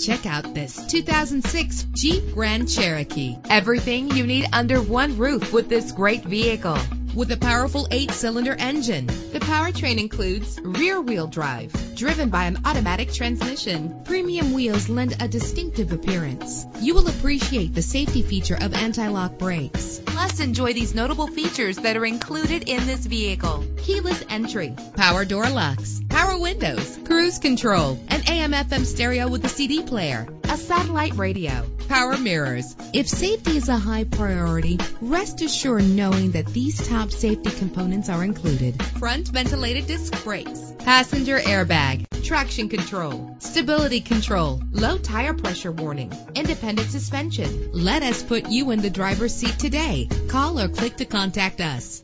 Check out this 2006 Jeep Grand Cherokee. Everything you need under one roof with this great vehicle. With a powerful 8-cylinder engine, the powertrain includes rear-wheel drive, driven by an automatic transmission. Premium wheels lend a distinctive appearance. You will appreciate the safety feature of anti-lock brakes. Plus, enjoy these notable features that are included in this vehicle: keyless entry, power door locks, power windows, cruise control, an AM/FM stereo with a CD player, a satellite radio, power mirrors. If safety is a high priority, rest assured knowing that these top safety components are included: front ventilated disc brakes, passenger airbag, traction control, stability control, low tire pressure warning, independent suspension. Let us put you in the driver's seat today. Call or click to contact us.